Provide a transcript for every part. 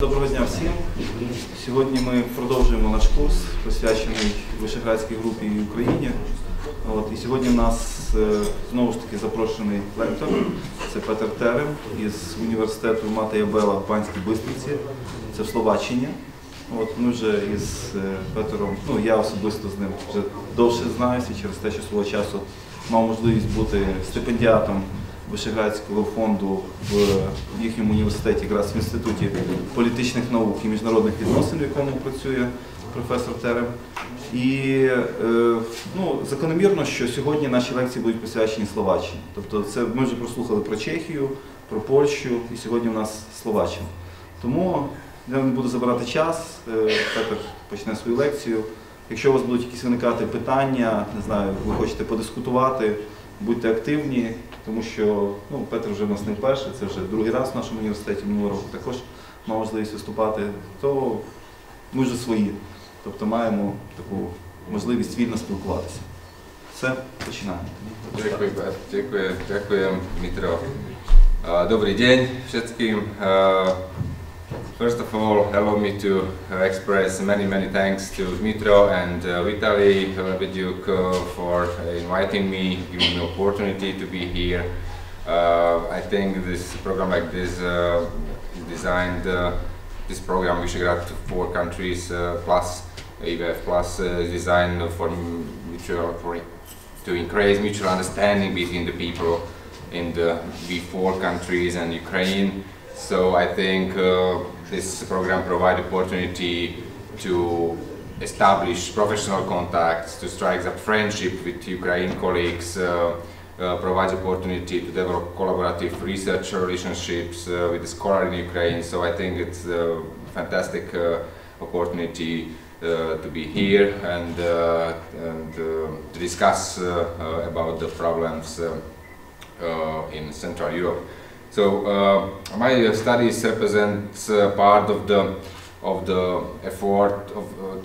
Доброго дня всім! Сьогодні ми продовжуємо наш курс, присвячений Вишеградській групі і Україні. І сьогодні у нас знову ж таки запрошений лектор, це Петер Терем із університету Матея Бела в Банській Бистриці, це в Словаччині. Ми вже із Петером, я особисто з ним вже довше знаюся, через те, що свого часу мав можливість бути стипендіатом Вишеградського фонду в їхньому університеті, якраз в Інституті політичних наук і міжнародних відносин, в якому працює професор Терем. І закономірно, що сьогодні наші лекції будуть присвячені Словаччині. Тобто ми вже прослухали про Чехію, про Польщу, і сьогодні у нас Словаччина. Тому я не буду забирати час, Петер почне свою лекцію. Якщо у вас будуть якісь виникати питання, не знаю, ви хочете подискутувати, будьте активні, тому що Петер вже в нас не вперше, це вже другий раз в нашому університеті, минулого року також мав можливість виступати, то ми вже свої. Тобто маємо таку можливість вільно спілкуватися. Все, починаємо. Дякую, дякую, Дмитро. Добрий день всім. First of all, allow me to express many thanks to Dmitro and Vitaly Lebedyuk for inviting me, giving me the opportunity to be here. I think this program like this is designed, this program Visegrad to four countries plus EVF plus designed to increase mutual understanding between the people in the V4 countries and Ukraine. So I think this program provides opportunity to establish professional contacts, to strike up friendship with Ukrainian colleagues, provides opportunity to develop collaborative research relationships with the scholar in Ukraine. So I think it's a fantastic opportunity to be here and to discuss about the problems in Central Europe. So my studies represents part of the effort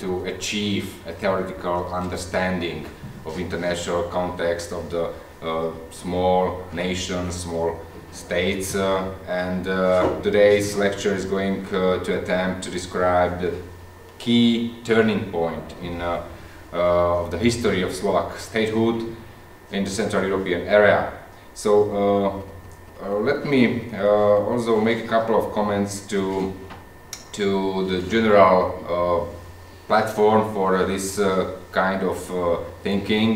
to achieve a theoretical understanding of international context of the small nations, small states, and today's lecture is going to attempt to describe the key turning point in of the history of Slovak statehood in the Central European area. So. Let me also make a couple of comments to the general platform for this kind of thinking,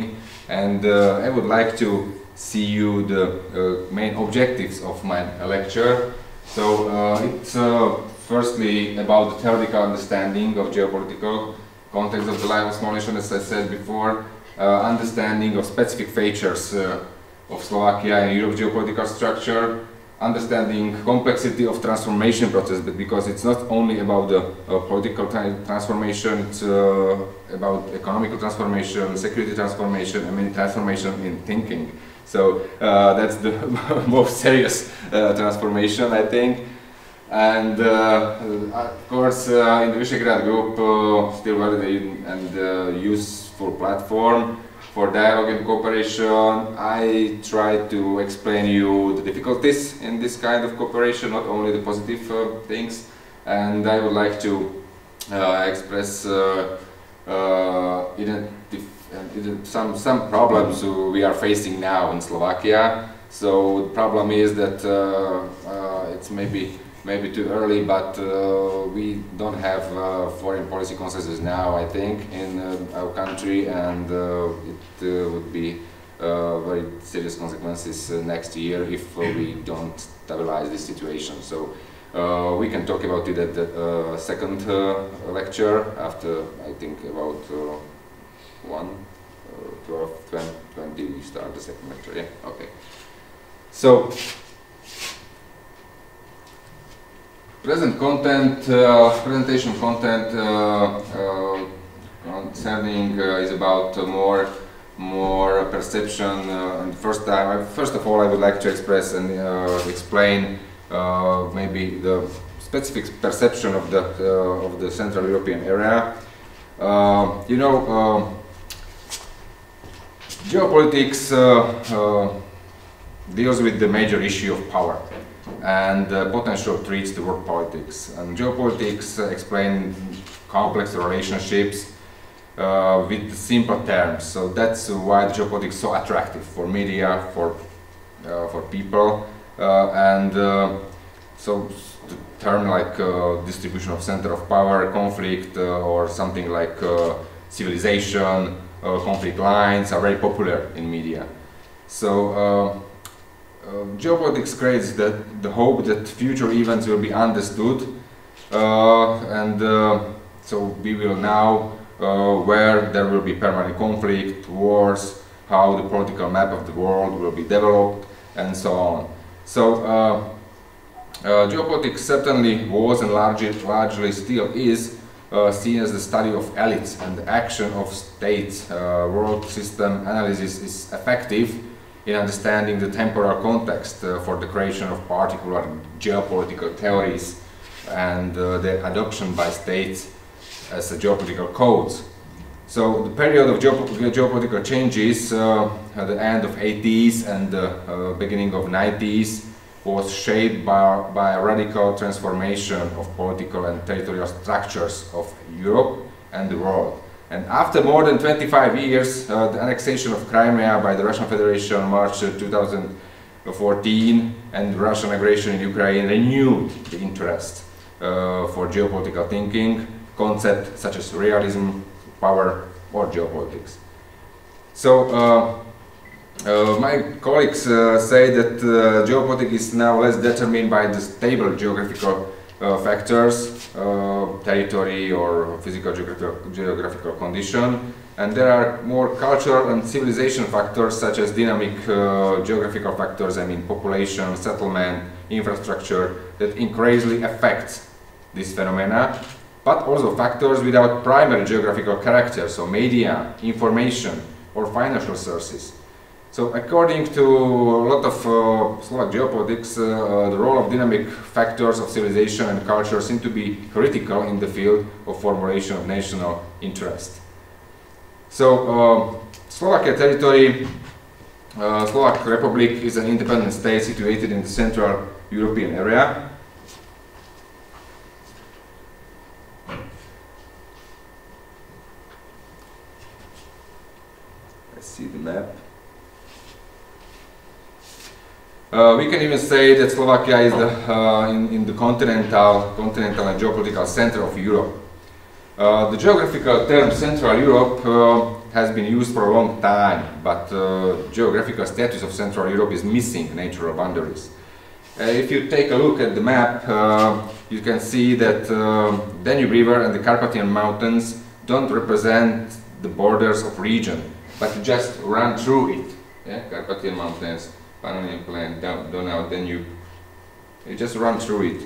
and I would like to see you the main objectives of my lecture. So it's firstly about the theoretical understanding of geopolitical context of the life of small nation, as I said before, understanding of specific features of Slovakia and Europe's geopolitical structure, understanding complexity of transformation process, but because it's not only about the political transformation, it's about economical transformation, security transformation, and many transformation in thinking. So that's the most serious transformation, I think. And of course, in the Visegrad Group, still very and useful platform for dialogue and cooperation. I try to explain you the difficulties in this kind of cooperation, not only the positive things. And I would like to express some problems we are facing now in Slovakia. So the problem is that it's maybe too early, but we don't have foreign policy consensus now, I think, in our country, and it would be very serious consequences next year if we don't stabilize this situation. So we can talk about it at the second lecture, after I think about 12:20 we start the second lecture, yeah, okay. So. Present content, presentation content concerning is about more perception. And first of all, I would like to express and explain maybe the specific perception of the Central European area. Geopolitics deals with the major issue of power and the potential threats to world politics. And geopolitics explain complex relationships with simple terms. So that's why geopolitics is so attractive for media, for people, so the term like distribution of center of power, conflict, or something like civilization, conflict lines are very popular in media. So geopolitics creates the hope that future events will be understood, so we will know where there will be permanent conflict, wars, how the political map of the world will be developed, and so on. So geopolitics certainly was and largely still is seen as the study of elites, and the action of states. World system analysis is effective in understanding the temporal context for the creation of particular geopolitical theories and their adoption by states as a geopolitical codes. So the period of geopolitical changes at the end of 80s and the beginning of 90s was shaped by a radical transformation of political and territorial structures of Europe and the world. And after more than 25 years, the annexation of Crimea by the Russian Federation in March 2014 and Russian aggression in Ukraine renewed the interest for geopolitical thinking, concepts such as realism, power, or geopolitics. So my colleagues say that geopolitics is now less determined by the stable geographical factors, territory or physical geographical condition, and there are more cultural and civilization factors such as dynamic geographical factors, population, settlement, infrastructure, that increasingly affects these phenomena, but also factors without primary geographical character, so media, information, or financial sources. So according to a lot of Slovak geopolitics, the role of dynamic factors of civilization and culture seem to be critical in the field of formulation of national interest. So Slovakia territory, Slovak Republic, is an independent state situated in the Central European area. See the map. We can even say that Slovakia is in the continental and geopolitical center of Europe. The geographical term Central Europe has been used for a long time, but geographical status of Central Europe is missing natural boundaries. If you take a look at the map, you can see that Danube River and the Carpathian Mountains don't represent the borders of region, but you just run through it. Yeah? Carpathian Mountains, Pannonian Plain, Donau, Danube. You just run through it.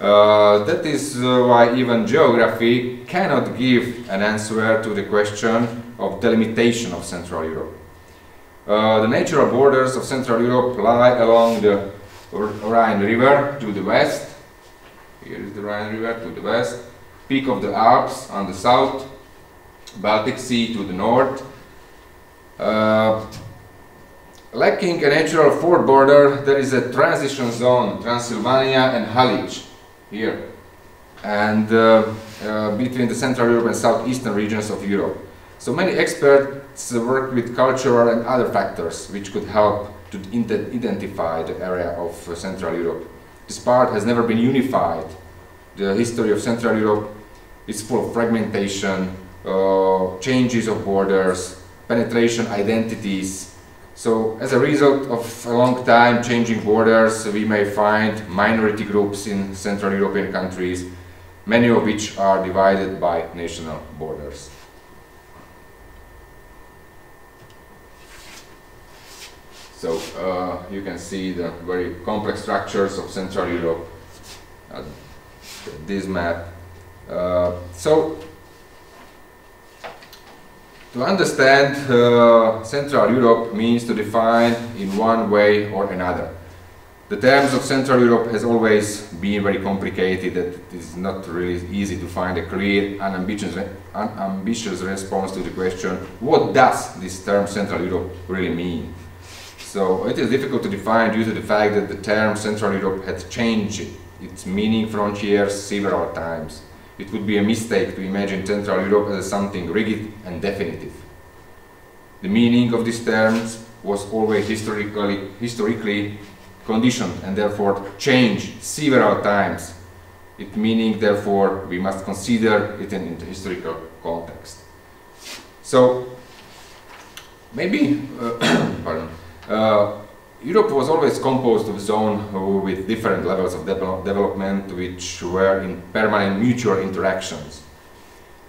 That is why even geography cannot give an answer to the question of delimitation of Central Europe. The natural borders of Central Europe lie along the Rhine River to the west. Here is the Rhine River to the west. Peak of the Alps on the south. Baltic Sea to the north. Lacking a natural fourth border, there is a transition zone, Transylvania and Halych, here, and between the Central Europe and southeastern regions of Europe. So many experts work with cultural and other factors which could help to identify the area of Central Europe. This part has never been unified. The history of Central Europe is full of fragmentation, changes of borders, penetration identities. So as a result of a long time changing borders, we may find minority groups in Central European countries, many of which are divided by national borders. So you can see the very complex structures of Central Europe on this map. To understand Central Europe means to define in one way or another The terms of Central Europe has always been very complicated, that it is not really easy to find a clear and ambitious response to the question, what does this term Central Europe really mean? So it is difficult to define due to the fact that the term Central Europe had changed its meaning frontiers several times. It would be a mistake to imagine Central Europe as something rigid and definitive. The meaning of these terms was always historically conditioned and therefore changed several times. It meaning, therefore, we must consider it in the historical context. So, maybe, pardon. Europe was always composed of zones with different levels of development which were in permanent mutual interactions.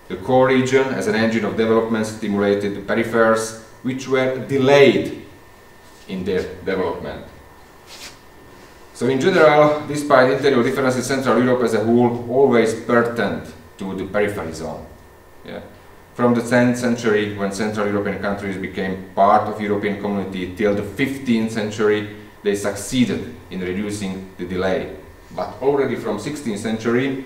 The core region as an engine of development stimulated the peripheries which were delayed in their development. So in general, despite interior differences, Central Europe as a whole always pertained to the periphery zone. Yeah. From the 10th century, when Central European countries became part of European community, till the 15th century, they succeeded in reducing the delay. But already from 16th century,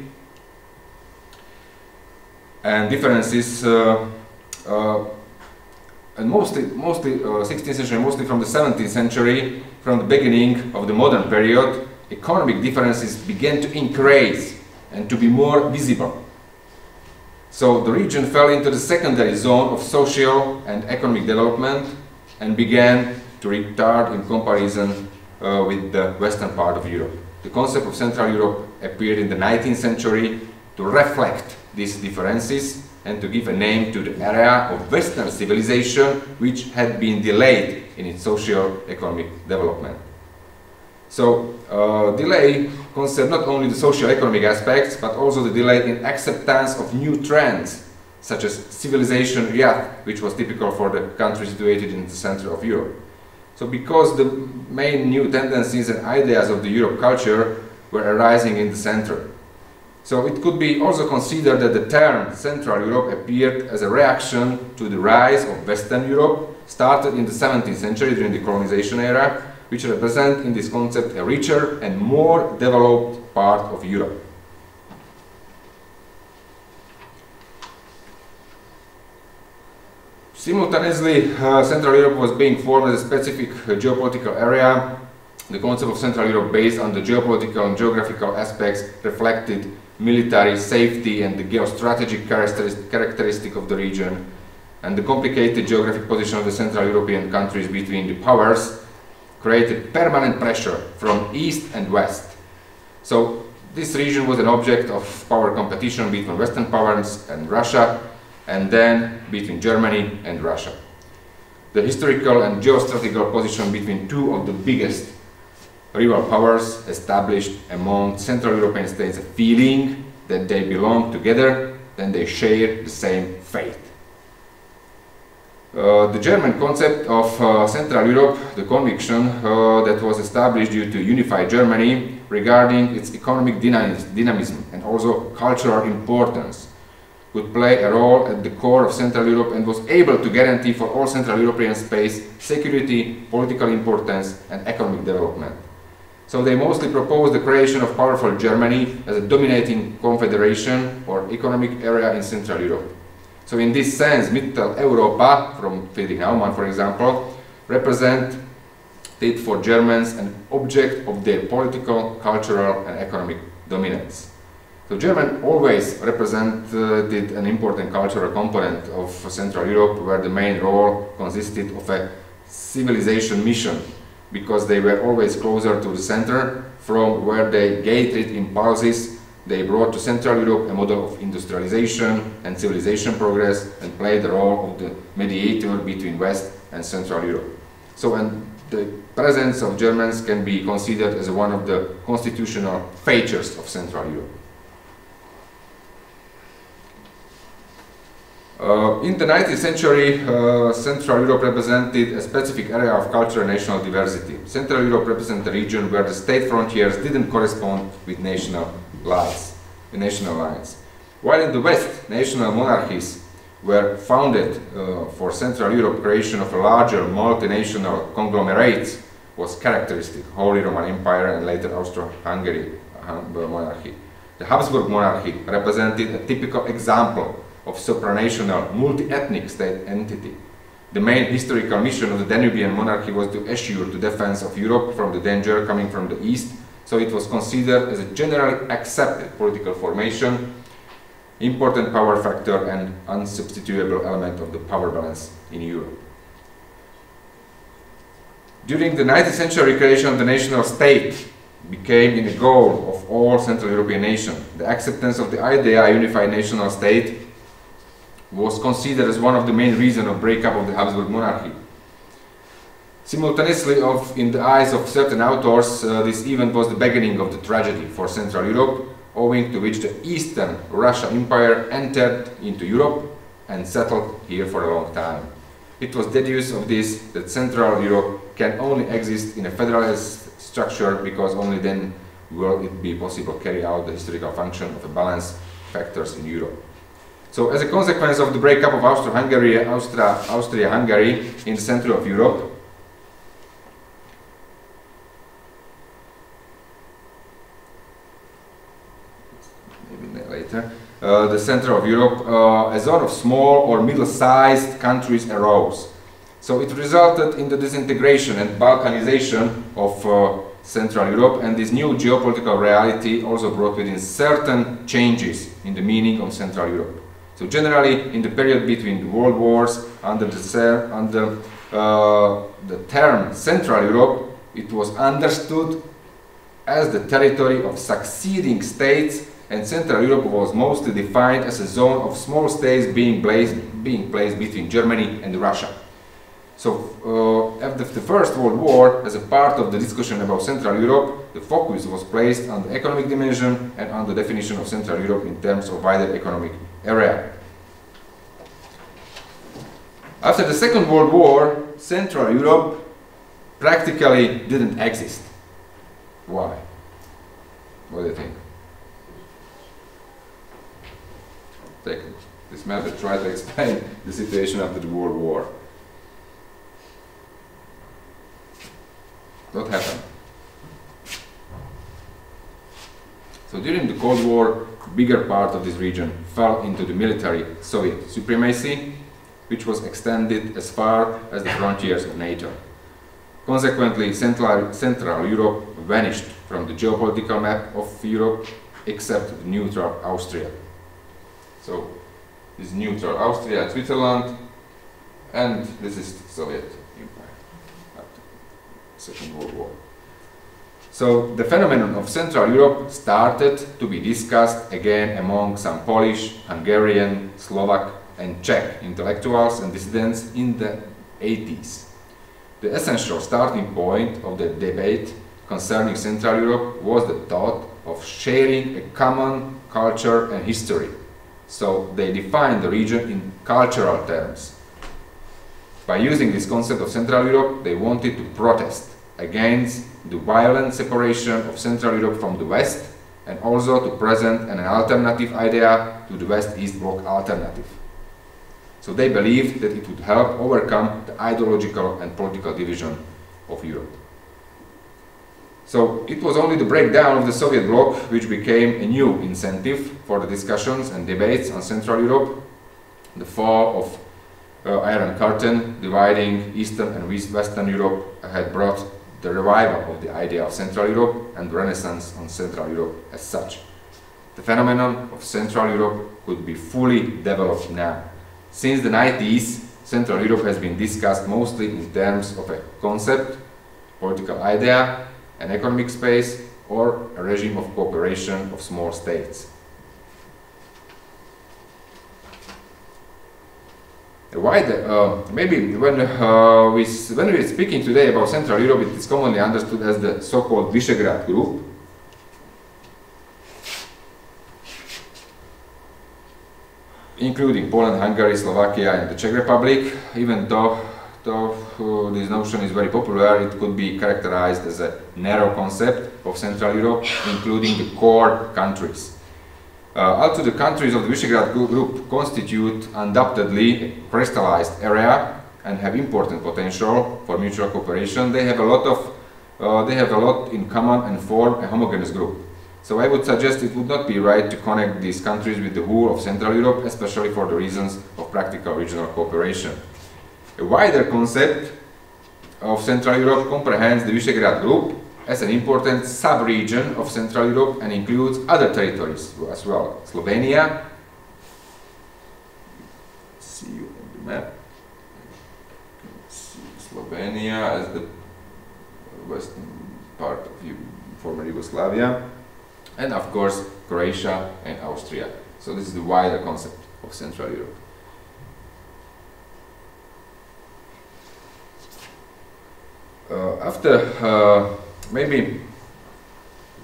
and differences, and mostly 16th century, mostly from the 17th century, from the beginning of the modern period, economic differences began to increase and to be more visible. So the region fell into the secondary zone of social and economic development and began to retard in comparison with the western part of Europe. The concept of Central Europe appeared in the 19th century to reflect these differences and to give a name to the area of Western civilization which had been delayed in its socio-economic development. So, delay concerns not only the socio-economic aspects, but also the delay in acceptance of new trends, such as civilization wrath, which was typical for the country situated in the center of Europe. So, because the main new tendencies and ideas of the Europe culture were arising in the center. So, it could be also considered that the term Central Europe appeared as a reaction to the rise of Western Europe, started in the 17th century during the colonization era, which represent in this concept a richer and more developed part of Europe. Simultaneously, Central Europe was being formed as a specific geopolitical area. The concept of Central Europe, based on the geopolitical and geographical aspects, reflected military safety and the geostrategic characteristic of the region, and the complicated geographic position of the Central European countries between the powers created permanent pressure from east and west. So this region was an object of power competition between Western powers and Russia, and then between Germany and Russia. The historical and geostrategical position between two of the biggest rival powers established among Central European states a feeling that they belong together, and they share the same fate. The German concept of Central Europe, the conviction that was established due to unified Germany regarding its economic dynamism and also cultural importance, could play a role at the core of Central Europe and was able to guarantee for all Central European space security, political importance and economic development. So they mostly proposed the creation of powerful Germany as a dominating confederation or economic area in Central Europe. So in this sense, Mittel Europa, from Friedrich Naumann, for example, represented for Germans an object of their political, cultural and economic dominance. So German always represented an important cultural component of Central Europe, where the main role consisted of a civilization mission, because they were always closer to the center, from where they gated impulses. They brought to Central Europe a model of industrialization and civilization progress and played the role of the mediator between West and Central Europe. So, and the presence of Germans can be considered as one of the constitutional features of Central Europe. In the 19th century, Central Europe represented a specific area of cultural and national diversity. Central Europe represented a region where the state frontiers didn't correspond with national lines. While in the West, national monarchies were founded for Central Europe, creation of a larger multinational conglomerates was characteristic: Holy Roman Empire and later Austro-Hungary monarchy. The Habsburg monarchy represented a typical example of supranational, multi-ethnic state entity. The main historical mission of the Danubian monarchy was to assure the defense of Europe from the danger coming from the east, so it was considered as a generally accepted political formation, important power factor and unsubstitutable element of the power balance in Europe. During the 19th century, creation of the national state became in the goal of all Central European nations. The acceptance of the idea unified national state was considered as one of the main reasons of breakup of the Habsburg monarchy. Simultaneously, in the eyes of certain authors, this event was the beginning of the tragedy for Central Europe, owing to which the Eastern Russian Empire entered into Europe and settled here for a long time. It was deduced of this that Central Europe can only exist in a federalist structure, because only then will it be possible to carry out the historical function of a balance factors in Europe. So, as a consequence of the breakup of Austria-Hungary in the center of Europe, a zone of small or middle-sized countries arose. So it resulted in the disintegration and Balkanization of Central Europe, and this new geopolitical reality also brought within certain changes in the meaning of Central Europe. So generally, in the period between the world wars, under the term Central Europe, it was understood as the territory of succeeding states, and Central Europe was mostly defined as a zone of small states being placed between Germany and Russia. So, after the First World War, as a part of the discussion about Central Europe, the focus was placed on the economic dimension and on the definition of Central Europe in terms of wider economic area. After the Second World War, Central Europe practically didn't exist. Why? What do you think? Take this map and try to explain the situation after the World War. What happened? So during the Cold War, bigger part of this region fell into the military Soviet supremacy, which was extended as far as the frontiers of NATO. Consequently, Central Europe vanished from the geopolitical map of Europe, except neutral Austria. So, this is neutral Austria, Switzerland, and this is Soviet Empire after the Second World War. So, the phenomenon of Central Europe started to be discussed again among some Polish, Hungarian, Slovak, and Czech intellectuals and dissidents in the 80s. The essential starting point of the debate concerning Central Europe was the thought of sharing a common culture and history. So they defined the region in cultural terms. By using this concept of Central Europe, they wanted to protest against the violent separation of Central Europe from the West, and also to present an alternative idea to the West-East Bloc alternative. So they believed that it would help overcome the ideological and political division of Europe. So it was only the breakdown of the Soviet bloc which became a new incentive for the discussions and debates on Central Europe. The fall of Iron Curtain, dividing Eastern and Western Europe, had brought the revival of the idea of Central Europe and the Renaissance on Central Europe as such. The phenomenon of Central Europe could be fully developed now. Since the 90s, Central Europe has been discussed mostly in terms of a concept, political idea, an economic space, or a regime of cooperation of small states. When we are speaking today about Central Europe, it is commonly understood as the so-called Visegrad group. Including Poland, Hungary, Slovakia and the Czech Republic, even though this notion is very popular, it could be characterized as a narrow concept of Central Europe, including the core countries. Also, the countries of the Visegrad group constitute undoubtedly a crystallized area and have important potential for mutual cooperation. They have a lot of they have a lot in common and form a homogeneous group. So I would suggest it would not be right to connect these countries with the whole of Central Europe, especially for the reasons of practical regional cooperation. A wider concept of Central Europe comprehends the Visegrad Group as an important sub-region of Central Europe and includes other territories as well. Slovenia, see you on the map, see Slovenia as the western part of former Yugoslavia, and of course Croatia and Austria. So this is the wider concept of Central Europe. Maybe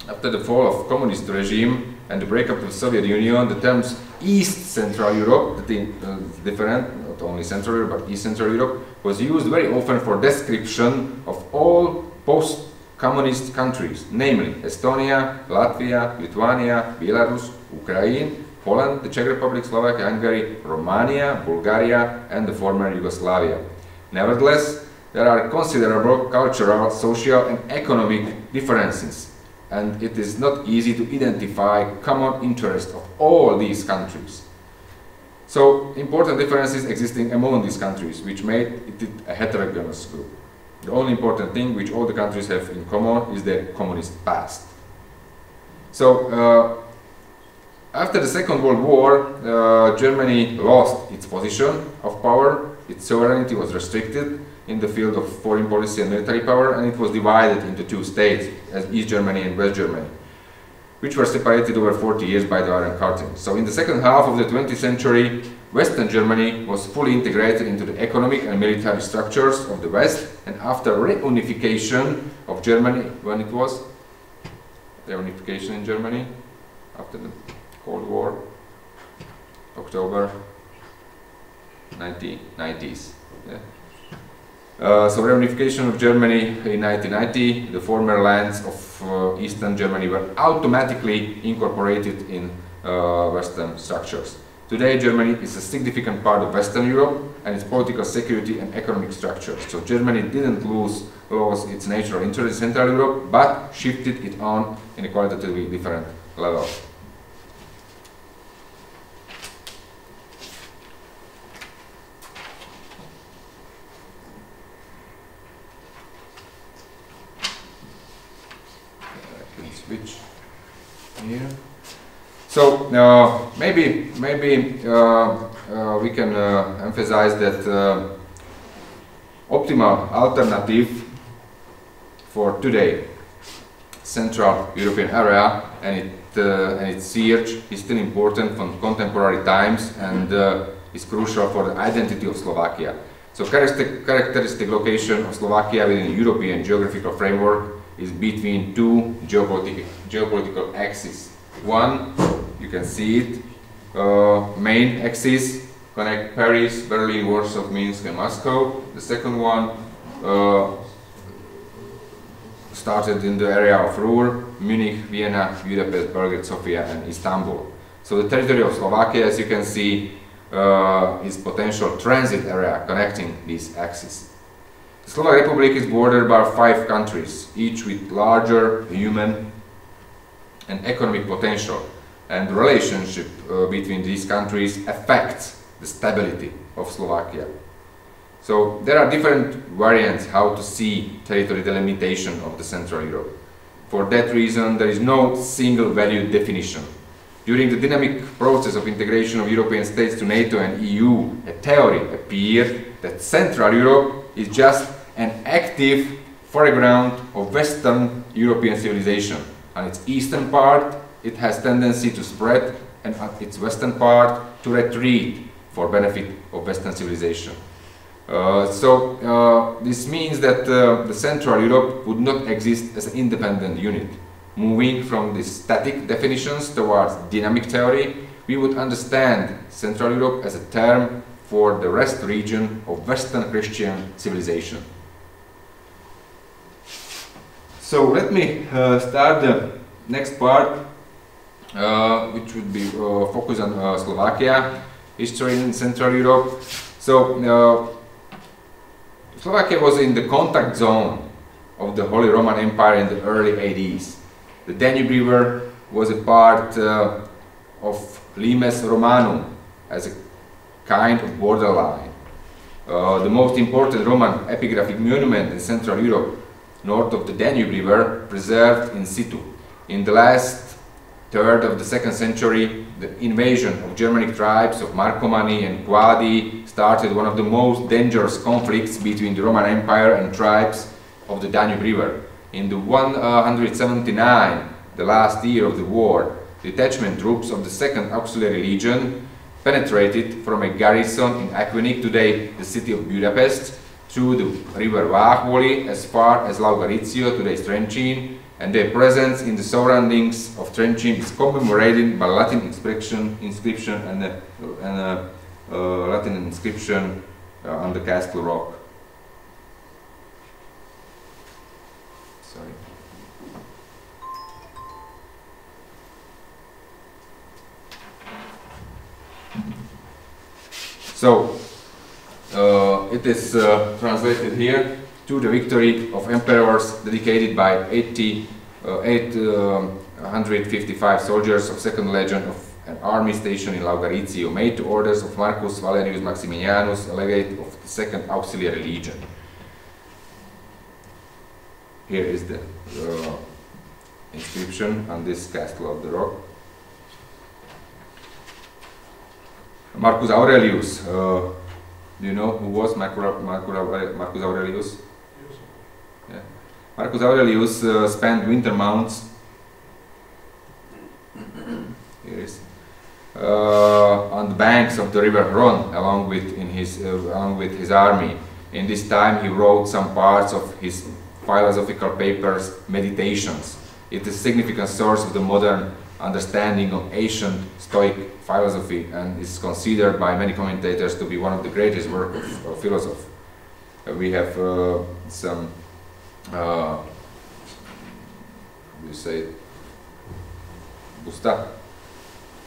after the fall of communist regime and the breakup of the Soviet Union, the terms East Central Europe, different, not only Central Europe but East Central Europe, was used very often for description of all post-communist countries, namely Estonia, Latvia, Lithuania, Belarus, Ukraine, Poland, the Czech Republic, Slovakia, Hungary, Romania, Bulgaria and the former Yugoslavia. Nevertheless, there are considerable cultural, social and economic differences, and it is not easy to identify common interests of all these countries. So, important differences existing among these countries, which made it a heterogeneous group. The only important thing which all the countries have in common is their communist past. So, after the Second World War, Germany lost its position of power, its sovereignty was restricted, in the field of foreign policy and military power, and it was divided into two states, as East Germany and West Germany, which were separated over 40 years by the Iron Curtain. So in the second half of the 20th century, Western Germany was fully integrated into the economic and military structures of the West, and after reunification of Germany, when it was reunification in Germany, after the Cold War, October 1990s. Yeah. So reunification of Germany in 1990, the former lands of Eastern Germany were automatically incorporated in Western structures. Today Germany is a significant part of Western Europe and its political, security and economic structures. So Germany didn't lose its natural interest in Central Europe, but shifted it on in a qualitatively different level. So maybe we can emphasize that optimal alternative for today Central European area and its search is still important from contemporary times and is crucial for the identity of Slovakia. So characteristic location of Slovakia within the European geographical framework is between two geopolitical axes. One, you can see it, main axis connect Paris, Berlin, Warsaw, Minsk and Moscow. The second one started in the area of Ruhr, Munich, Vienna, Budapest, Belgrade, Sofia and Istanbul. So the territory of Slovakia, as you can see, is potential transit area connecting these axes. The Slovak Republic is bordered by 5 countries, each with larger human and economic potential, and the relationship between these countries affects the stability of Slovakia. So there are different variants how to see territory delimitation of the Central Europe. For that reason, there is no single value definition. During the dynamic process of integration of European states to NATO and EU, a theory appeared that Central Europe is just an active foreground of Western European civilization. On its eastern part, it has tendency to spread, and on its western part, to retreat for benefit of Western civilization. This means that the Central Europe would not exist as an independent unit. Moving from the static definitions towards dynamic theory, we would understand Central Europe as a term for the rest region of Western Christian civilization. So let me start the next part, which would be focused on Slovakia, history in Central Europe. So Slovakia was in the contact zone of the Holy Roman Empire in the early 80s. The Danube River was a part of Limes Romanum as a kind of borderline. The most important Roman epigraphic monument in Central Europe, north of the Danube River, preserved in situ. In the last third of the 2nd century, the invasion of Germanic tribes of Marcomanni and Quadi started one of the most dangerous conflicts between the Roman Empire and tribes of the Danube River. In the 179, the last year of the war, detachment troops of the 2nd Auxiliary Legion penetrated from a garrison in Aquinic, today the city of Budapest, through the river Vahvoli as far as La Garizio, today's Trenčín, and their presence in the surroundings of Trenčín is commemorated by Latin inscription and a Latin inscription on the Castle Rock. Sorry. So, it is translated here to the victory of emperors dedicated by 855 soldiers of 2nd Legion of an army stationed in La Garizio, made to orders of Marcus Valerius Maximilianus, legate of the 2nd Auxiliary Legion. Here is the inscription on this Castle of the Rock. Marcus Aurelius, do you know who was Marcus Aurelius? Yes. Yeah. Marcus Aurelius spent winter months. Here is, on the banks of the river Rhone, along with his army. In this time, he wrote some parts of his philosophical papers, Meditations. It is a significant source of the modern understanding of ancient Stoic philosophy and is considered by many commentators to be one of the greatest works of philosophers. We have some, you say, Busta,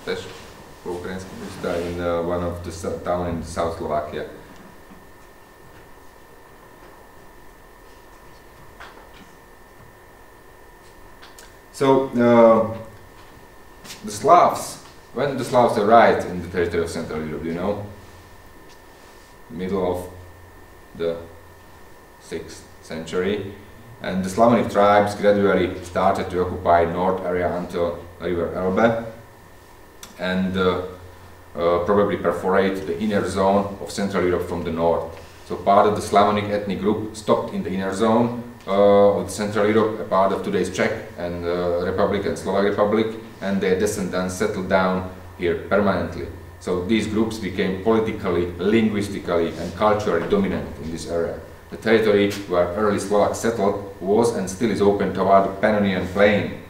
in one of the towns in South Slovakia. So, the Slavs, when the Slavs arrived in the territory of Central Europe, you know, middle of the 6th century, and the Slavonic tribes gradually started to occupy north area until river Elbe, and probably perforate the inner zone of Central Europe from the north. So part of the Slavonic ethnic group stopped in the inner zone of Central Europe, a part of today's Czech and Republic and Slovak Republic, and their descendants settled down here permanently. So these groups became politically, linguistically and culturally dominant in this area. The territory where early Slovaks settled was and still is open toward the Pannonian Plain.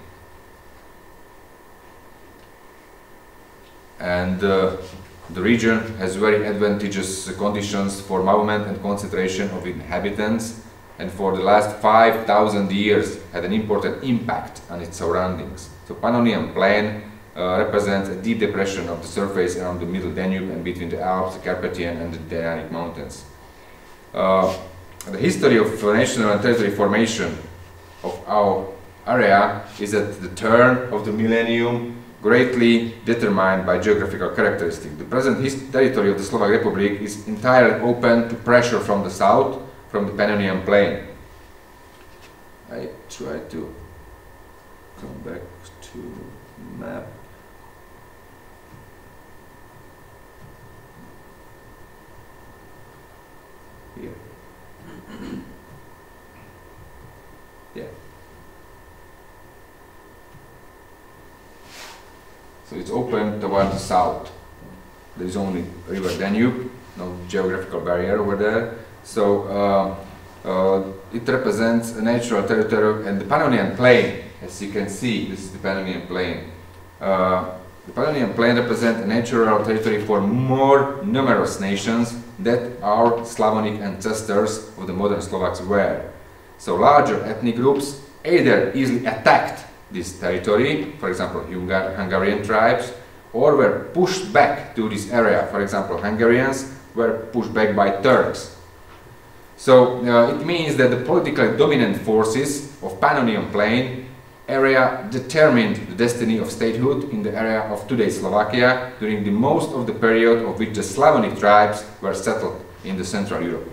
And the region has very advantageous conditions for movement and concentration of inhabitants, and for the last 5,000 years had an important impact on its surroundings. So Pannonian Plain represents a deep depression of the surface around the middle Danube and between the Alps, the Carpathian and the Dinaric Mountains. The history of national and territory formation of our area is at the turn of the millennium greatly determined by geographical characteristics. The present territory of the Slovak Republic is entirely open to pressure from the south, from the Pannonian Plain. I try to come back to map. Here. Yeah. So it's open toward the south. There is only river Danube, no geographical barrier over there. So it represents a natural territory, and the Pannonian Plain, as you can see, this is the Pannonian Plain. The Pannonian Plain represents a natural territory for more numerous nations that our Slavonic ancestors of the modern Slovaks were. So larger ethnic groups either easily attacked this territory, for example, Hungarian tribes, or were pushed back to this area, for example, Hungarians were pushed back by Turks. So it means that the politically dominant forces of Pannonian Plain area determined the destiny of statehood in the area of today's Slovakia during the most of the period of which the Slavonic tribes were settled in the Central Europe.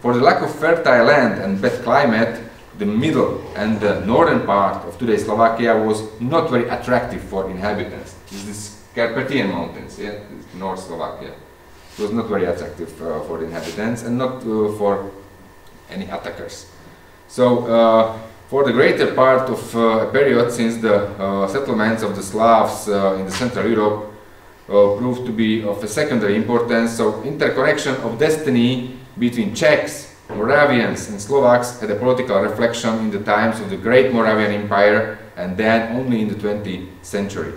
For the lack of fertile land and bad climate, the middle and the northern part of today's Slovakia was not very attractive for inhabitants. This is Carpathian Mountains, yeah? North Slovakia. It was not very attractive for the inhabitants and not for any attackers. So, for the greater part of a period since the settlements of the Slavs in the Central Europe proved to be of a secondary importance, so interconnection of destiny between Czechs, Moravians and Slovaks had a political reflection in the times of the Great Moravian Empire and then only in the 20th century.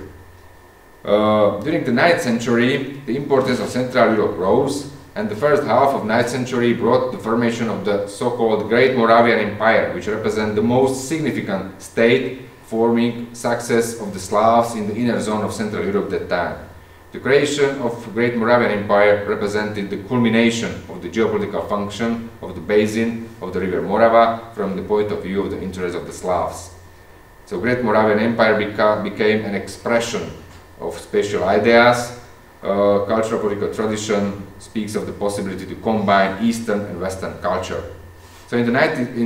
During the 9th century, the importance of Central Europe rose, and the first half of the 9th century brought the formation of the so-called Great Moravian Empire, which represents the most significant state forming success of the Slavs in the inner zone of Central Europe at that time. The creation of the Great Moravian Empire represented the culmination of the geopolitical function of the basin of the river Morava from the point of view of the interests of the Slavs. So Great Moravian Empire became an expression of spatial ideas. Cultural political tradition speaks of the possibility to combine Eastern and Western culture. So in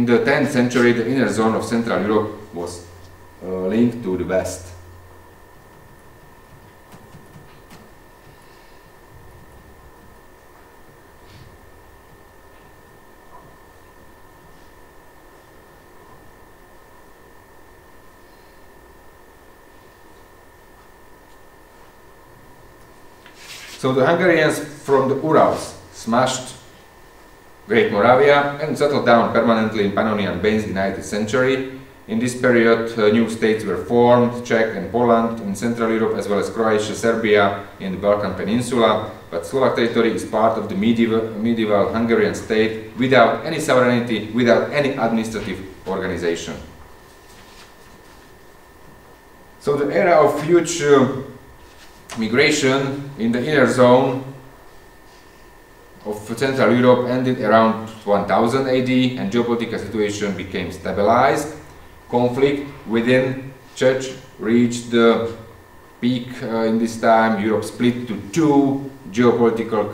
the 10th century, the inner zone of Central Europe was linked to the West. So the Hungarians from the Urals smashed Great Moravia and settled down permanently in Pannonian Plains in the 19th century. In this period, new states were formed, Czech and Poland in Central Europe, as well as Croatia, Serbia in the Balkan Peninsula. But Slovak territory is part of the medieval Hungarian state without any sovereignty, without any administrative organization. So the era of huge migration in the inner zone of Central Europe ended around 1000 AD and geopolitical situation became stabilized. Conflict within Church reached the peak in this time. Europe split to two geopolitical,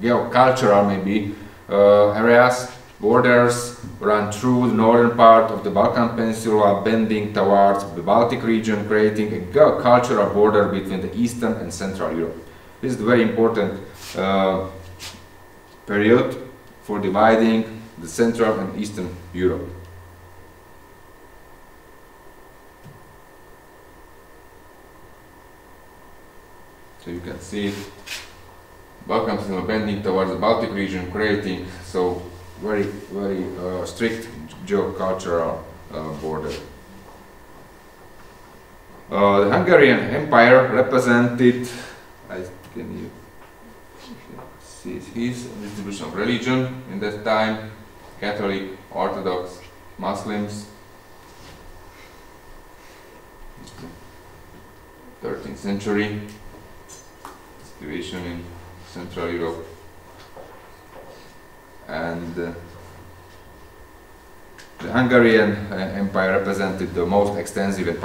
geocultural maybe, areas. Borders ran through the northern part of the Balkan Peninsula, bending towards the Baltic region, creating a cultural border between the Eastern and Central Europe. This is a very important period for dividing the Central and Eastern Europe. So you can see Balkan Peninsula bending towards the Baltic region, creating so very, very strict geocultural border. The Hungarian Empire represented, can you see his distribution of religion in that time, Catholic, Orthodox, Muslims, 13th century, situation in Central Europe. And the Hungarian Empire represented the most extensive and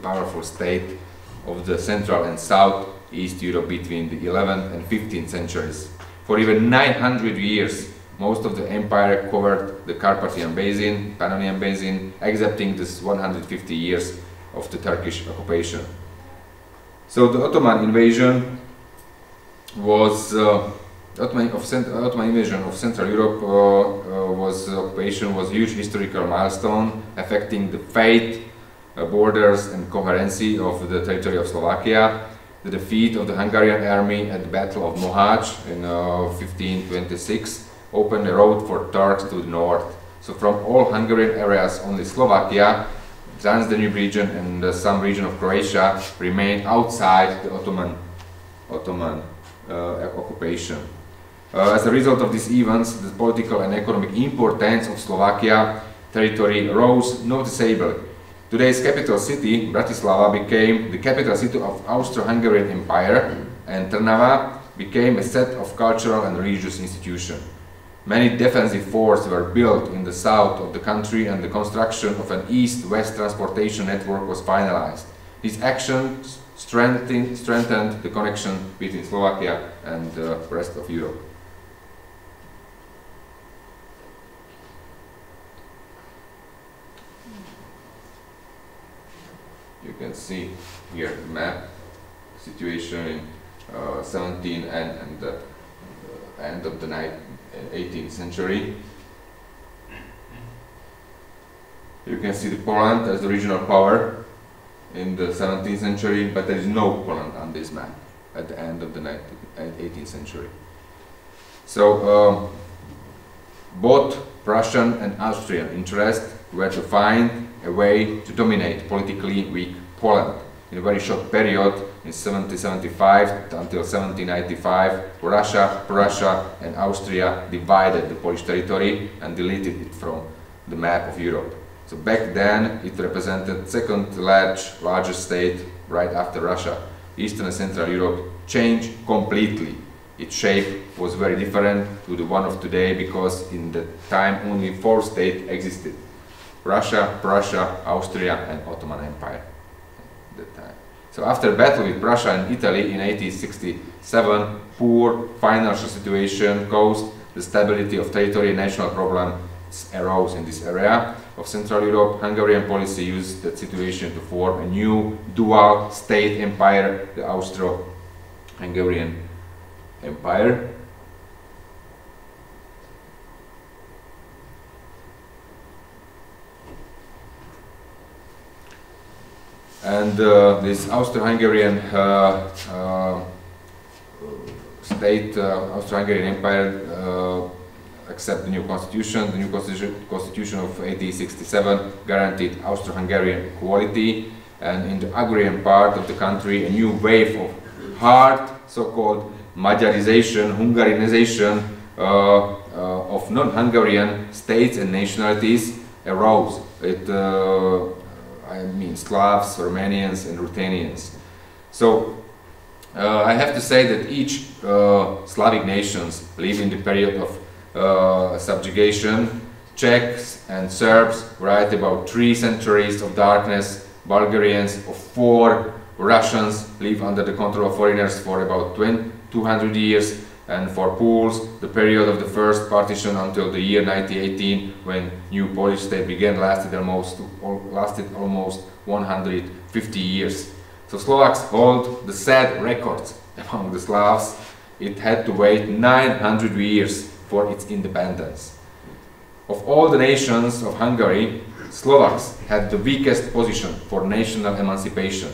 powerful state of the Central and Southeast Europe between the 11th and 15th centuries. For even 900 years, most of the empire covered the Carpathian Basin, Pannonian Basin, excepting this 150 years of the Turkish occupation. So the Ottoman invasion was The Ottoman invasion of Central Europe was a huge historical milestone affecting the fate, borders and coherency of the territory of Slovakia. The defeat of the Hungarian army at the Battle of Mohács in 1526 opened a road for Turks to the north. So from all Hungarian areas, only Slovakia, Transdanube region and some region of Croatia remained outside the Ottoman occupation. As a result of these events, the political and economic importance of Slovakia territory rose noticeably. Today's capital city, Bratislava, became the capital city of Austro-Hungarian Empire, and Trnava became a set of cultural and religious institutions. Many defensive forts were built in the south of the country and the construction of an east-west transportation network was finalized. These actions strengthened the connection between Slovakia and the rest of Europe. You can see here the map situation in 17 and the end of the 18th century. You can see the Poland as the regional power in the 17th century, but there is no Poland on this map at the end of the 18th century. So both Russian and Austrian interests were to find a way to dominate politically weak Poland. In a very short period, in 1775 until 1795, Russia, Prussia and Austria divided the Polish territory and deleted it from the map of Europe. So back then it represented the second largest state right after Russia. Eastern and Central Europe changed completely. Its shape was very different to the one of today because in the time only four states existed. Russia, Prussia, Austria and Ottoman Empire at that time. So after battle with Prussia and Italy in 1867, poor financial situation caused the stability of territory and national problems arose in this area of Central Europe. Hungarian policy used that situation to form a new dual state empire, the Austro-Hungarian Empire. And this Austro-Hungarian Austro-Hungarian Empire except the new constitution. The new constitution of 1867 guaranteed Austro-Hungarian equality, and in the agrarian part of the country a new wave of hard, so-called Magyarization, Hungarization of non-Hungarian states and nationalities arose. It, I mean Slavs, Romanians and Ruthenians. So I have to say that each Slavic nations live in the period of subjugation. Czechs and Serbs write about 3 centuries of darkness, Bulgarians of 4, Russians live under the control of foreigners for about 200 years, and for Poles the period of the first partition until the year 1918 when new Polish state began lasted almost 150 years. So Slovaks hold the sad records among the Slavs. It had to wait 900 years for its independence. Of all the nations of Hungary, Slovaks had the weakest position for national emancipation.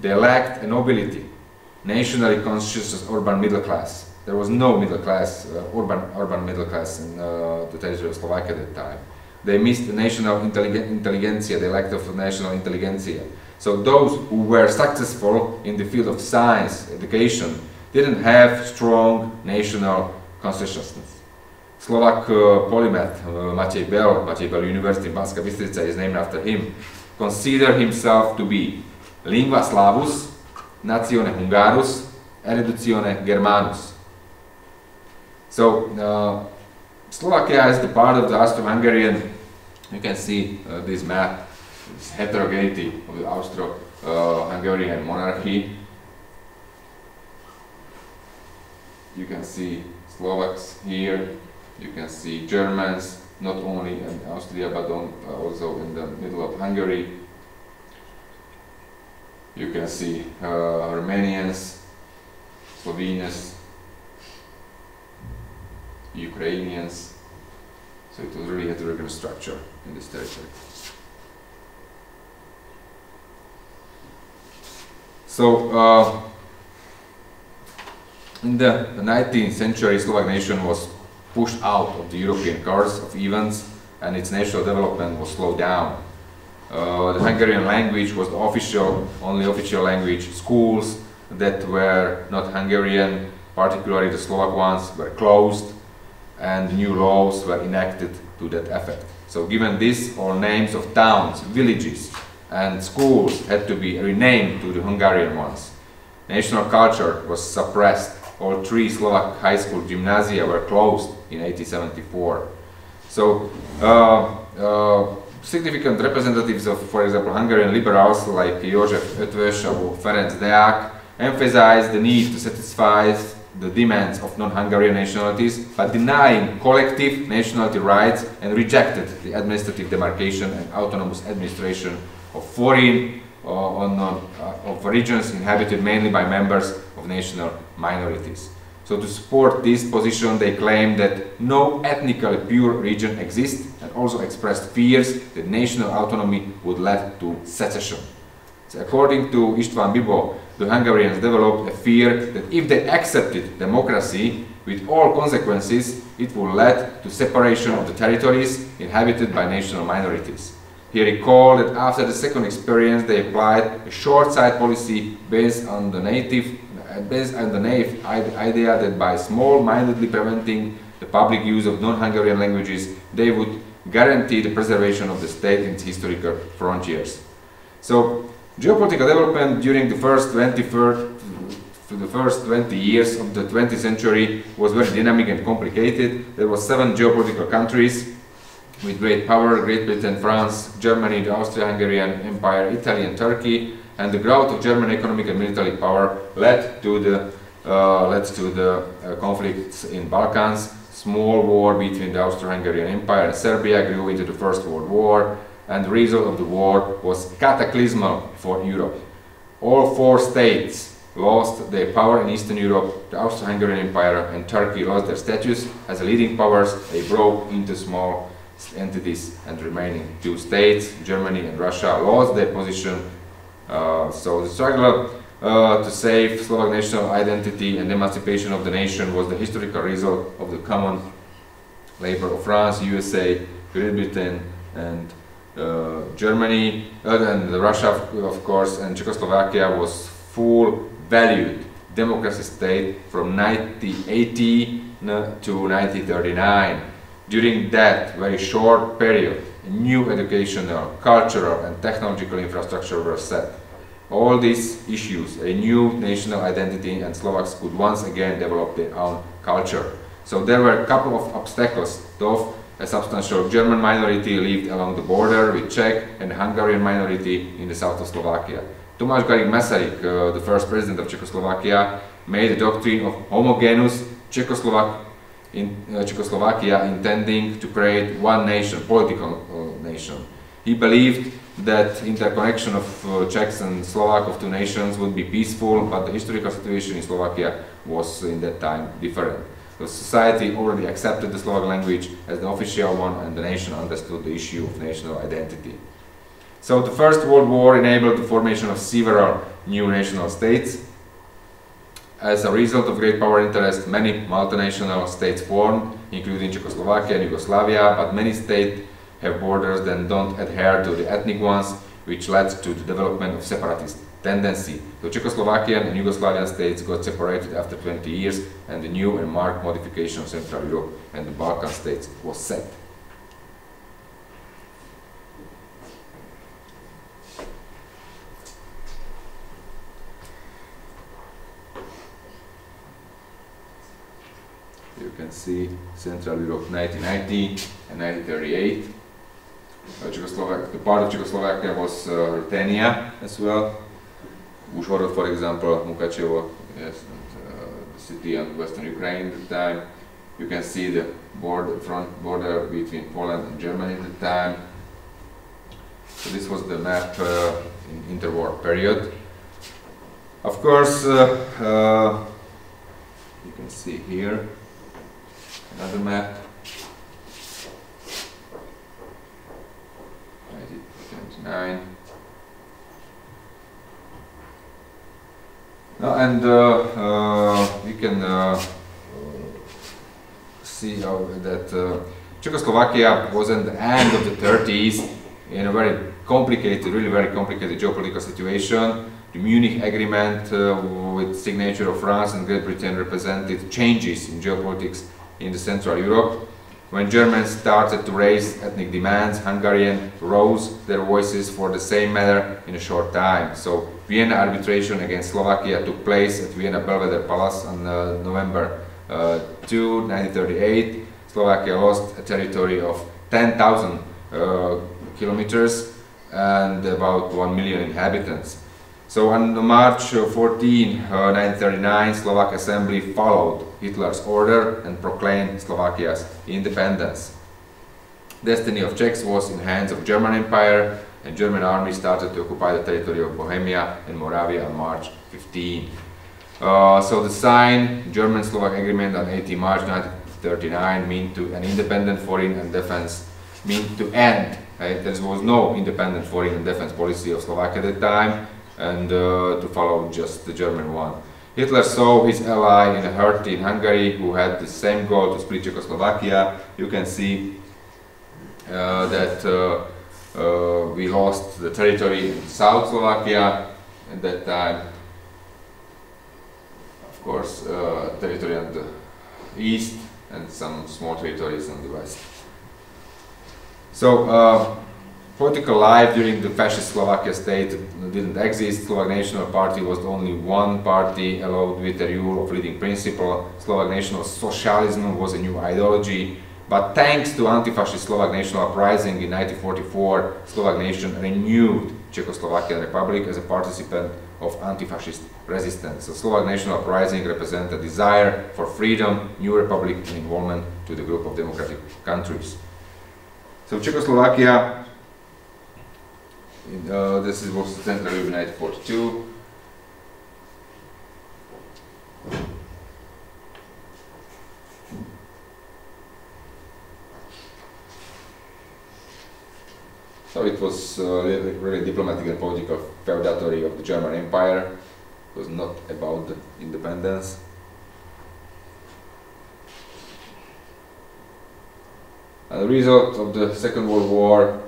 They lacked a nobility, nationally conscious urban middle class. There was no middle class, urban middle class in the territory of Slovakia at that time. They missed the national intelligentsia, they lacked of national intelligentsia. So those who were successful in the field of science, education, didn't have strong national consciousness. Slovak polymath Matej Bel University in Banská Bystrica is named after him, considered himself to be lingua slavus, natione hungarus, erudizione germanus. So Slovakia is the part of the Austro-Hungarian. You can see this map, this heterogeneity of the Austro-Hungarian monarchy. You can see Slovaks here, you can see Germans not only in Austria but also in the middle of Hungary. You can see Romanians, Slovenians, Ukrainians. So it was really heterogeneous structure in this territory. So in the 19th century, Slovak nation was pushed out of the European course of events and its national development was slowed down. The Hungarian language was the only official language. Schools that were not Hungarian, particularly the Slovak ones, were closed and new laws were enacted to that effect. So given this, all names of towns, villages and schools had to be renamed to the Hungarian ones. National culture was suppressed or three Slovak high school gymnasia were closed in 1874. So significant representatives of, for example, Hungarian liberals like József Eötvös or Ferenc Deák emphasized the need to satisfy the demands of non-Hungarian nationalities by denying collective nationality rights and rejected the administrative demarcation and autonomous administration of foreign of regions inhabited mainly by members of national minorities. So to support this position they claimed that no ethnically pure region exists and also expressed fears that national autonomy would lead to secession. So according to István Bibó, the Hungarians developed a fear that if they accepted democracy with all consequences, it would lead to separation of the territories inhabited by national minorities. He recalled that after the second experience they applied a short-sighted policy based on the naive idea that by small-mindedly preventing the public use of non-Hungarian languages they would guarantee the preservation of the state in its historical frontiers. So, geopolitical development during the first 20 years of the 20th century was very dynamic and complicated. There were 7 geopolitical countries with great power: Great Britain, France, Germany, the Austro-Hungarian Empire, Italy and Turkey. And the growth of German economic and military power led to the conflicts in Balkans. Small war between the Austro-Hungarian Empire and Serbia grew into the First World War, and the result of the war was cataclysmal for Europe. All 4 states lost their power in Eastern Europe. The Austro-Hungarian Empire and Turkey lost their status as leading powers. They broke into small entities, and remaining 2 states, Germany and Russia, lost their position. So the struggle to save Slovak national identity and emancipation of the nation was the historical result of the common labor of France, USA, Great Britain and Germany, and Russia, of course, and Czechoslovakia was full valued democracy state from 1980 to 1939. During that very short period, new educational, cultural and technological infrastructure were set. All these issues, a new national identity, and Slovaks could once again develop their own culture. So there were a couple of obstacles, though. A substantial German minority lived along the border with Czech and Hungarian minority in the south of Slovakia. Tomáš Garik Masaryk, the first president of Czechoslovakia, made a doctrine of homogeneous Czechoslovakia, intending to create one nation, political nation. He believed that interconnection of Czechs and Slovak of 2 nations would be peaceful, but the historical situation in Slovakia was in that time different. The society already accepted the Slovak language as the official one, and the nation understood the issue of national identity. So the First World War enabled the formation of several new national states. As a result of great power interest, many multinational states formed, including Czechoslovakia and Yugoslavia, but many states have borders that don't adhere to the ethnic ones, which led to the development of separatist tendency. The Czechoslovakian and Yugoslavian states got separated after 20 years, and the new and marked modification of Central Europe and the Balkan states was set. You can see Central Europe 1990 and 1938. The part of Czechoslovakia was Ruthenia as well. Užhorod, for example, Mukachevo, yes, and, the city of western Ukraine at the time. You can see the front border between Poland and Germany at the time. So this was the map in interwar period. Of course, you can see here another map. We can see that Czechoslovakia was at the end of the 30s in a very complicated, really very complicated geopolitical situation. The Munich Agreement with signature of France and Great Britain represented changes in geopolitics in the Central Europe. When Germans started to raise ethnic demands, Hungarians rose their voices for the same matter in a short time. So Vienna arbitration against Slovakia took place at Vienna Belvedere Palace on November 2, 1938. Slovakia lost a territory of 10,000 kilometers and about 1 million inhabitants. So on March 14, 1939, Slovak Assembly followed Hitler's order and proclaimed Slovakia's independence. Destiny of Czechs was in hands of German Empire, and German army started to occupy the territory of Bohemia and Moravia on March 15. So the signed German-Slovak agreement on 18 March 1939 meant to an independent foreign and defense, meant to end. There was no independent foreign and defense policy of Slovakia at the time, and to follow just the German one. Hitler saw his ally in Hrt in Hungary, who had the same goal to split Czechoslovakia. You can see that we lost the territory in South Slovakia at that time. Of course, territory on the east and some small territories on the west. So, political life during the fascist Slovakia state didn't exist. Slovak National Party was only one party allowed with the rule of leading principle. Slovak National Socialism was a new ideology, but thanks to anti-fascist Slovak National uprising in 1944, Slovak nation renewed Czechoslovakian Republic as a participant of anti-fascist resistance. So Slovak National uprising represented a desire for freedom, new republic, and involvement to the group of democratic countries. So Czechoslovakia. This is what was in 1942. So it was really diplomatic and political feudatory of the German Empire. It was not about the independence. And the result of the Second World War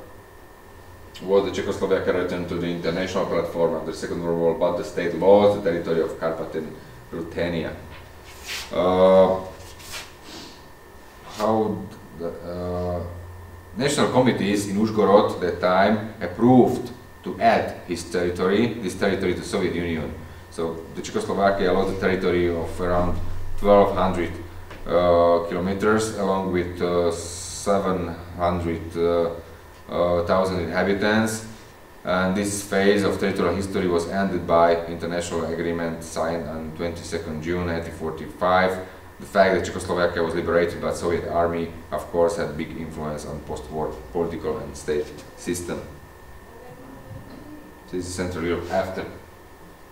was the Czechoslovakia returned to the international platform after the Second World War, but the state lost the territory of Carpathian Ruthenia. How the national committees in Uzhgorod at that time approved to add his territory, this territory to the Soviet Union. So the Czechoslovakia lost the territory of around 1,200 kilometers, along with 700 1,000 inhabitants, and this phase of territorial history was ended by international agreement signed on 22nd June 1945. The fact that Czechoslovakia was liberated by the Soviet army, of course, had big influence on post-war political and state system. This is Central Europe after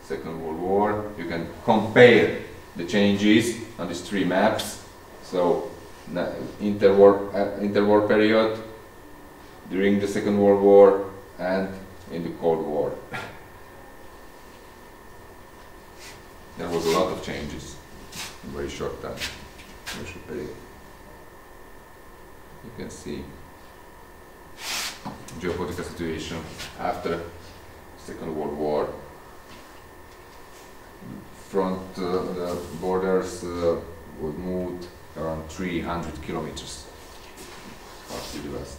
Second World War. You can compare the changes on these three maps. So, interwar period, during the Second World War, and in the Cold War. There was a lot of changes in a very short time. You can see geopolitical situation after Second World War. The borders were moved around 300 kilometers to the west.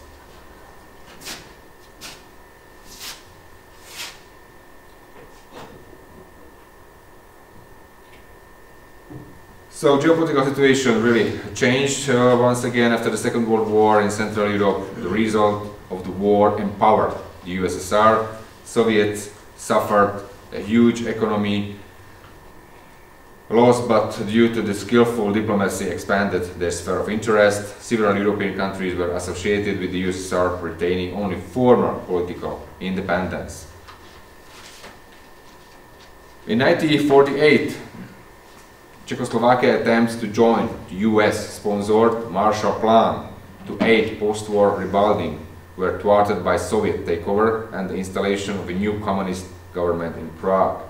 So geopolitical situation really changed once again after the Second World War in Central Europe. The result of the war empowered the USSR. Soviets suffered a huge economy loss, but due to the skillful diplomacy expanded their sphere of interest. Several European countries were associated with the USSR, retaining only former political independence. In 1948, Czechoslovakia attempts to join the US-sponsored Marshall Plan to aid post-war rebuilding were thwarted by Soviet takeover and the installation of a new communist government in Prague.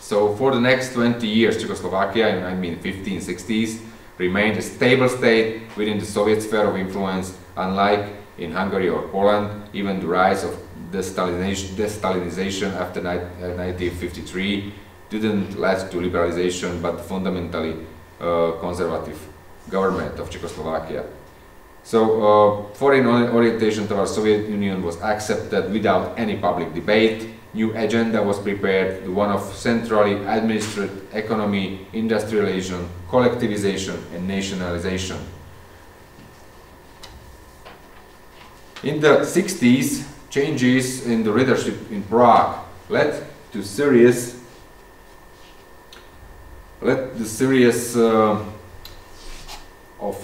So for the next 20 years, Czechoslovakia, in 1950s and 1960s, remained a stable state within the Soviet sphere of influence, unlike in Hungary or Poland. Even the rise of de-Stalinization after 1953 didn't lead to liberalization, but fundamentally conservative government of Czechoslovakia. So foreign orientation towards Soviet Union was accepted without any public debate. New agenda was prepared, one of centrally administered economy, industrialization, collectivization and nationalization. In the 60s, changes in the leadership in Prague led to series of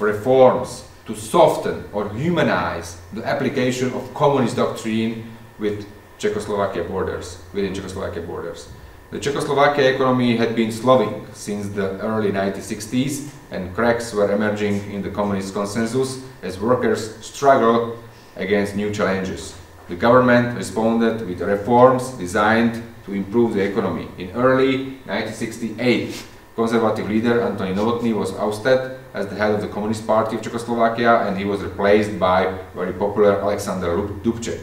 reforms to soften or humanize the application of communist doctrine within Czechoslovakia borders. The Czechoslovakia economy had been slowing since the early 1960s, and cracks were emerging in the communist consensus as workers struggled against new challenges. The government responded with reforms designed to improve the economy. In early 1968, conservative leader Antoni Novotný was ousted as the head of the Communist Party of Czechoslovakia, and he was replaced by very popular Alexander Dubček.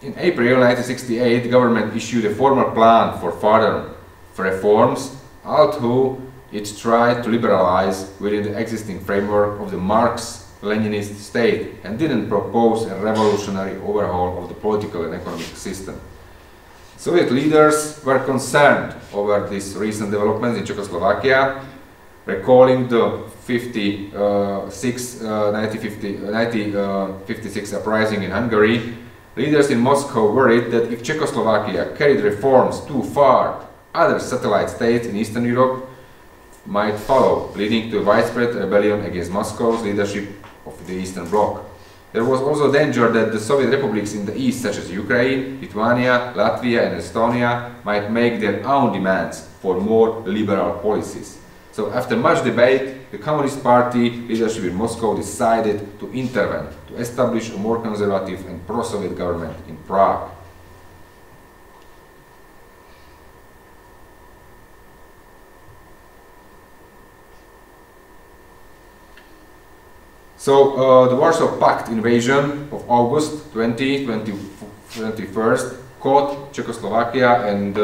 In April 1968, the government issued a formal plan for further reforms, although it tried to liberalize within the existing framework of the Marx-Leninist state and didn't propose a revolutionary overhaul of the political and economic system. Soviet leaders were concerned over these recent developments in Czechoslovakia, recalling the 1956 uprising in Hungary. Leaders in Moscow worried that if Czechoslovakia carried reforms too far, other satellite states in Eastern Europe might follow, leading to a widespread rebellion against Moscow's leadership of the Eastern Bloc. There was also danger that the Soviet republics in the East, such as Ukraine, Lithuania, Latvia and Estonia, might make their own demands for more liberal policies. So after much debate, the Communist Party leadership in Moscow decided to intervene to establish a more conservative and pro-Soviet government in Prague. So the Warsaw Pact invasion of August 21st caught Czechoslovakia and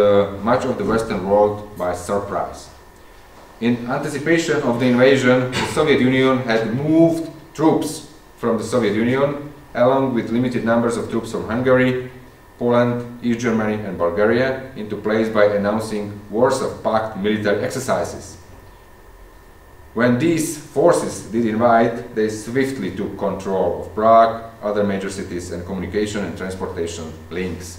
much of the Western world by surprise. In anticipation of the invasion, the Soviet Union had moved troops from the Soviet Union, along with limited numbers of troops from Hungary, Poland, East Germany and Bulgaria, into place by announcing Warsaw Pact military exercises. When these forces did invade, they swiftly took control of Prague, other major cities and communication and transportation links.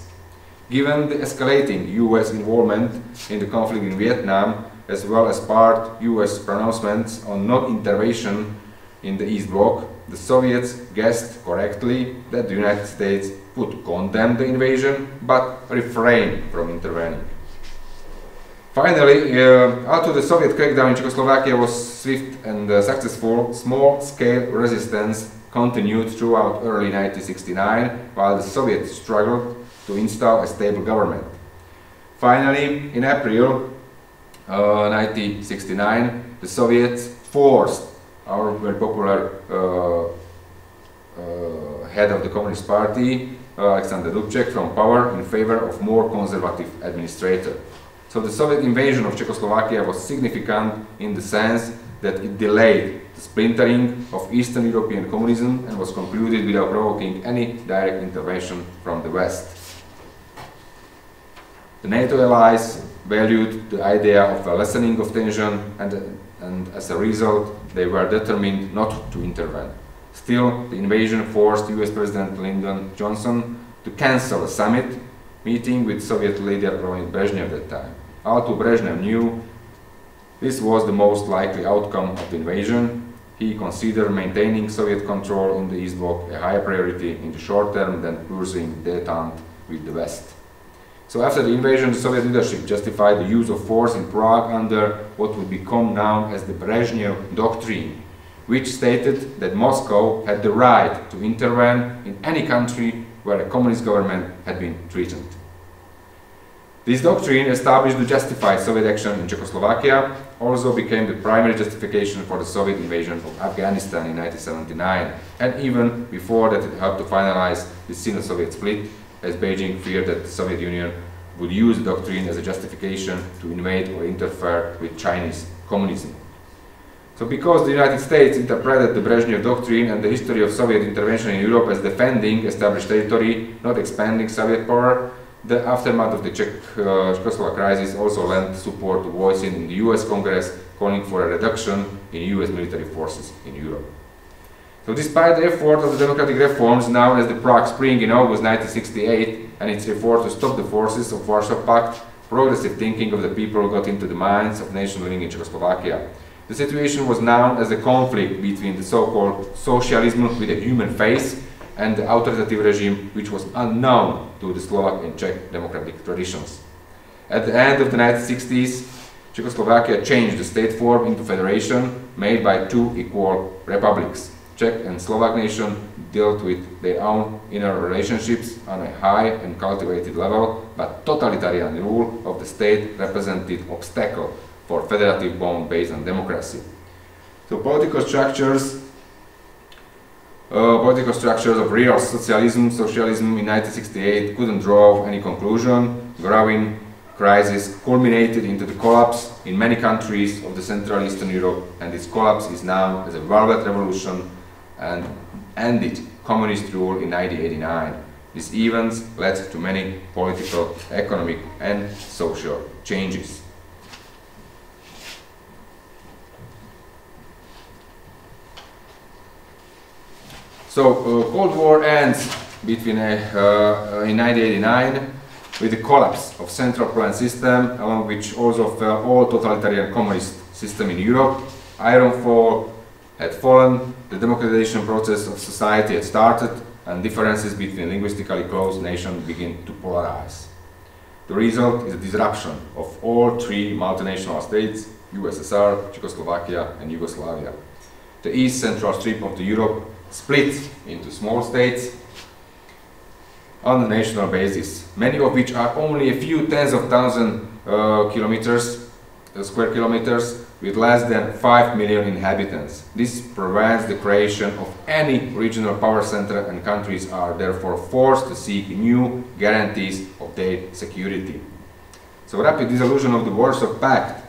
Given the escalating US involvement in the conflict in Vietnam, as well as part US pronouncements on non-intervention in the East Bloc, the Soviets guessed correctly that the United States would condemn the invasion, but refrain from intervening. Finally, although the Soviet crackdown in Czechoslovakia was swift and successful, small-scale resistance continued throughout early 1969, while the Soviets struggled to install a stable government. Finally, in April 1969, the Soviets forced our very popular head of the Communist Party, Alexander Dubček, from power in favor of more conservative administrator. So the Soviet invasion of Czechoslovakia was significant in the sense that it delayed the splintering of Eastern European communism and was concluded without provoking any direct intervention from the West. The NATO allies valued the idea of a lessening of tension, and as a result they were determined not to intervene. Still, the invasion forced US President Lyndon Johnson to cancel a summit meeting with Soviet leader Leonid Brezhnev at that time. Although Brezhnev knew this was the most likely outcome of the invasion, he considered maintaining Soviet control in the East Bloc a higher priority in the short term than pursuing détente with the West. So after the invasion, the Soviet leadership justified the use of force in Prague under what would become known as the Brezhnev Doctrine, which stated that Moscow had the right to intervene in any country where a communist government had been threatened. This doctrine, established to justify Soviet action in Czechoslovakia, also became the primary justification for the Soviet invasion of Afghanistan in 1979, and even before that it helped to finalize the Sino-Soviet split, as Beijing feared that the Soviet Union would use the doctrine as a justification to invade or interfere with Chinese communism. So because the United States interpreted the Brezhnev Doctrine and the history of Soviet intervention in Europe as defending established territory, not expanding Soviet power, the aftermath of the Czechoslovak crisis also lent support to voices in the US Congress calling for a reduction in US military forces in Europe. So despite the effort of the democratic reforms known as the Prague Spring in August 1968 and its effort to stop the forces of Warsaw Pact, progressive thinking of the people got into the minds of nation living in Czechoslovakia. The situation was known as a conflict between the so-called socialism with a human face and the authoritative regime, which was unknown to the Slovak and Czech democratic traditions. At the end of the 1960s, Czechoslovakia changed the state form into federation made by two equal republics. Czech and Slovak nation dealt with their own inner relationships on a high and cultivated level, but totalitarian rule of the state represented obstacle for federative bond based on democracy. So political structures of real socialism in 1968 couldn't draw any conclusion. Growing crisis culminated into the collapse in many countries of the Central Eastern Europe, and this collapse is now as a Velvet Revolution and ended communist rule in 1989. These events led to many political, economic and social changes. So Cold War ends between in 1989 with the collapse of Central Plan system, along which also fell all totalitarian communist system in Europe. Iron Fall had fallen, the democratization process of society had started, and differences between linguistically close nations begin to polarize. The result is a disruption of all three multinational states, USSR, Czechoslovakia and Yugoslavia. The East Central Strip of the Europe split into small states on a national basis, many of which are only a few tens of thousand square kilometers with less than 5 million inhabitants. This prevents the creation of any regional power center, and countries are therefore forced to seek new guarantees of their security. So rapid dissolution of the Warsaw Pact.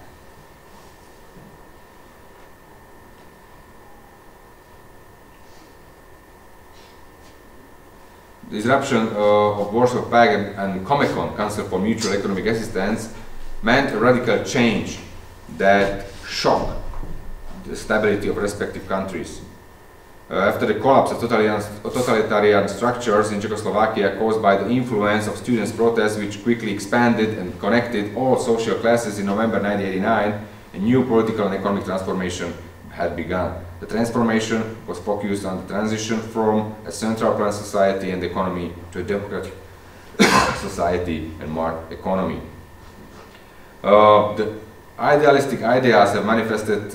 Disruption of Warsaw Pact and Comecon, Council for Mutual Economic Assistance, meant a radical change that shocked the stability of respective countries. After the collapse of totalitarian structures in Czechoslovakia caused by the influence of students' protests, which quickly expanded and connected all social classes, in November 1989, a new political and economic transformation had begun. The transformation was focused on the transition from a central plan society and economy to a democratic society and market economy. The idealistic ideas have manifested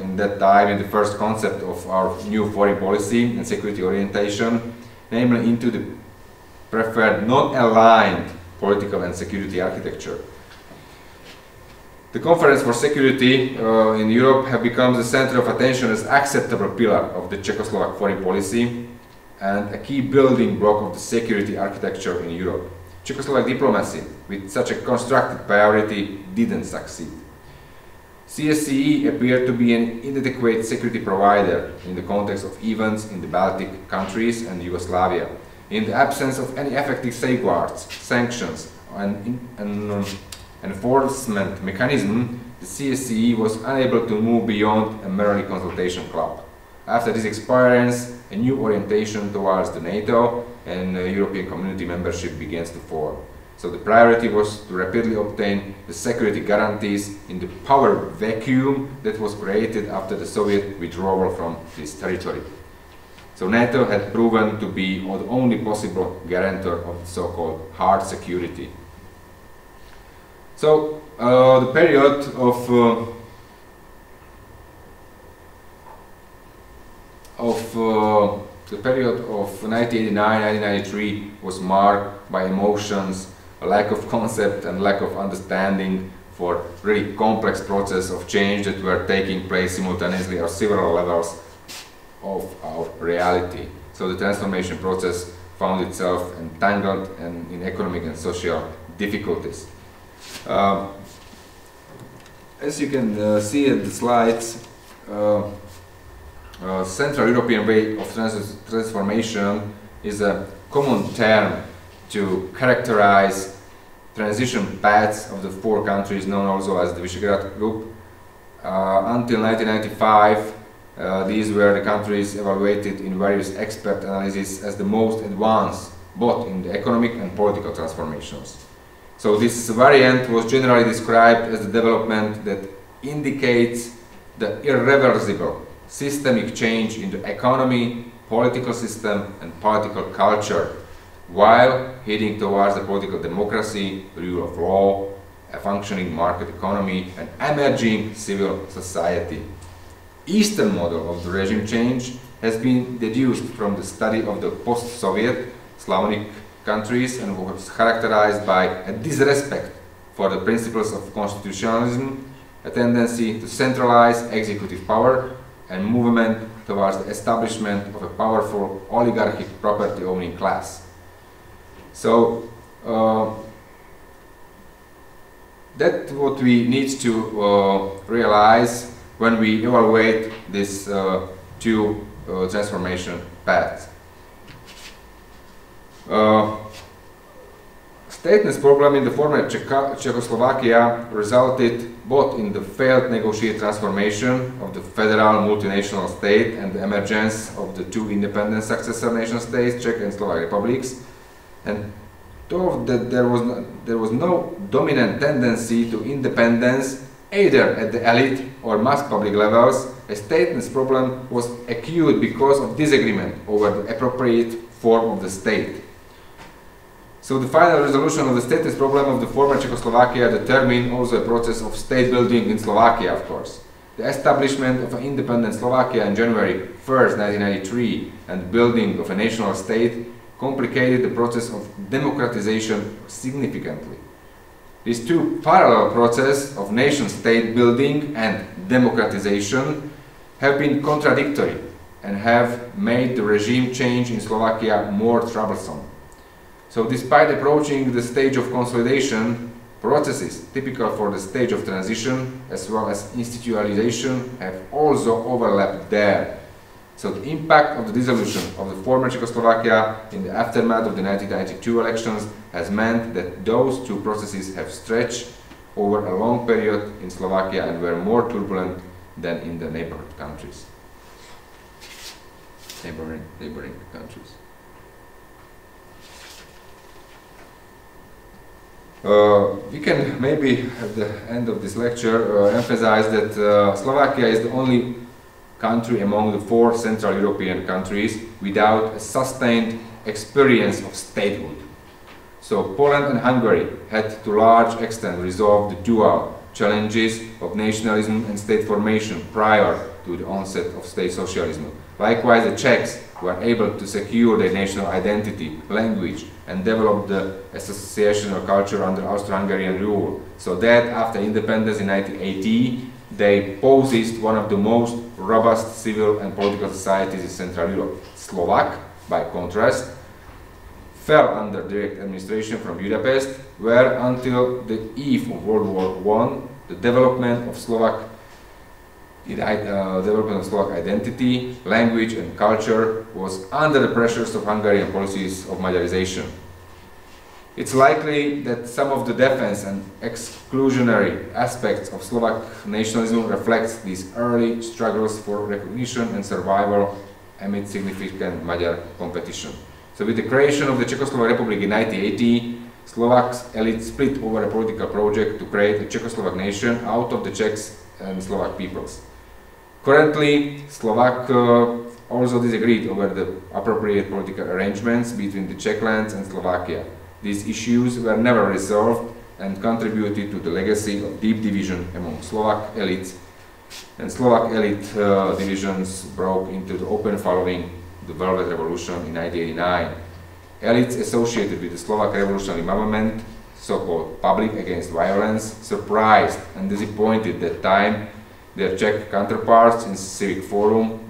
in that time in the first concept of our new foreign policy and security orientation, namely into the preferred non-aligned political and security architecture. The Conference for Security in Europe has become the center of attention as acceptable pillar of the Czechoslovak foreign policy and a key building block of the security architecture in Europe. Czechoslovak diplomacy with such a constructed priority didn't succeed. CSCE appeared to be an inadequate security provider in the context of events in the Baltic countries and Yugoslavia. In the absence of any effective safeguards, sanctions and enforcement mechanism, the CSCE was unable to move beyond a merely consultation club. After this experience, a new orientation towards the NATO and European Community membership begins to form. So the priority was to rapidly obtain the security guarantees in the power vacuum that was created after the Soviet withdrawal from this territory. So NATO had proven to be the only possible guarantor of the so-called hard security. So the period of 1989-1993 was marked by emotions, a lack of concept and lack of understanding for really complex process of change that were taking place simultaneously at several levels of our reality. So the transformation process found itself entangled in economic and social difficulties. As you can see in the slides, Central European way of transformation is a common term to characterize transition paths of the four countries known also as the Visegrad Group. Until 1995, these were the countries evaluated in various expert analyses as the most advanced, both in the economic and political transformations. So this variant was generally described as the development that indicates the irreversible systemic change in the economy, political system and political culture, while heading towards the political democracy, rule of law, a functioning market economy and emerging civil society. Eastern model of the regime change has been deduced from the study of the post-Soviet Slavonic countries and was characterized by a disrespect for the principles of constitutionalism, a tendency to centralize executive power and movement towards the establishment of a powerful oligarchic property-owning class. So that's what we need to realize when we evaluate these two transformation paths. Stateless problem in the former Czechoslovakia resulted both in the failed negotiated transformation of the federal multinational state and the emergence of the two independent successor nation states, Czech and Slovak republics, and though that there was no dominant tendency to independence either at the elite or mass public levels, a stateless problem was acute because of disagreement over the appropriate form of the state. So the final resolution of the stateless problem of the former Czechoslovakia determined also a process of state building in Slovakia, of course. The establishment of an independent Slovakia on January 1st, 1993 and building of a national state complicated the process of democratization significantly. These two parallel processes of nation-state building and democratization have been contradictory and have made the regime change in Slovakia more troublesome. So despite approaching the stage of consolidation, processes typical for the stage of transition as well as institutionalization have also overlapped there. So the impact of the dissolution of the former Czechoslovakia in the aftermath of the 1992 elections has meant that those two processes have stretched over a long period in Slovakia and were more turbulent than in the neighboring countries. We can maybe at the end of this lecture emphasize that Slovakia is the only country among the four Central European countries without a sustained experience of statehood. So Poland and Hungary had to a large extent resolved the dual challenges of nationalism and state formation prior to the onset of state socialism. Likewise, the Czechs were able to secure their national identity, language and develop the associational culture under Austro-Hungarian rule, so that after independence in 1980 they possessed one of the most robust civil and political societies in Central Europe. Slovak, by contrast, fell under direct administration from Budapest, where until the eve of World War I, the development of Slovak identity, language and culture was under the pressures of Hungarian policies of Magyarization. It's likely that some of the defense and exclusionary aspects of Slovak nationalism reflects these early struggles for recognition and survival amid significant Magyar competition. So with the creation of the Czechoslovak Republic in 1980, Slovak elite split over a political project to create a Czechoslovak nation out of the Czechs and Slovak peoples. Currently, Slovak also disagreed over the appropriate political arrangements between the Czech lands and Slovakia. These issues were never resolved and contributed to the legacy of deep division among Slovak elites, and Slovak elite divisions broke into the open following the Velvet Revolution in 1989. Elites associated with the Slovak revolutionary movement, so-called public against violence, surprised and disappointed that time their Czech counterparts in Civic Forum,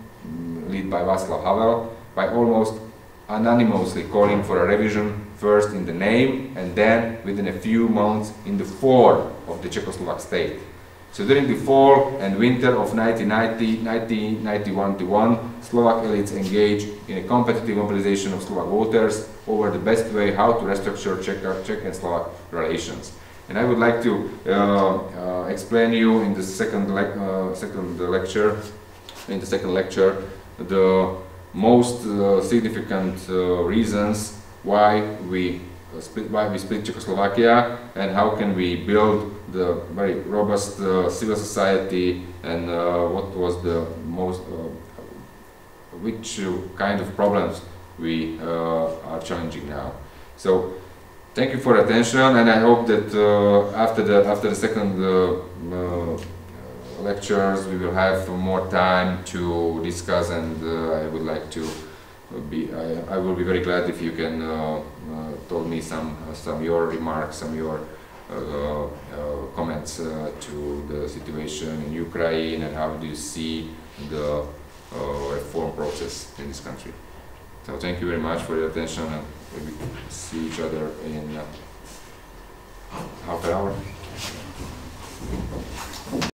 led by Václav Havel, by almost unanimously calling for a revision first in the name and then within a few months in the form of the Czechoslovak state. So during the fall and winter of 1990–1991, Slovak elites engaged in a competitive mobilization of Slovak voters over the best way how to restructure Czech and Slovak relations. And I would like to explain you in the second lecture, the most significant reasons why we split Czechoslovakia and how can we build the very robust civil society, and what was the most, which kind of problems we are challenging now. So, thank you for attention, and I hope that after the second lectures we will have more time to discuss, and I would like to be, I will be very glad if you can tell me some your remarks, some your comments to the situation in Ukraine, and how do you see the reform process in this country. So thank you very much for your attention, and we see each other in half an hour.